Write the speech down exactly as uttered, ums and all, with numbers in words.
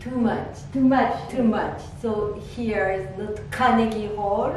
too much, too much, too much. So here is not Carnegie Hall.